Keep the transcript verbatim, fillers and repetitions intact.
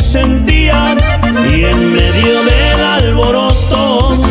Sentían y en medio del alboroto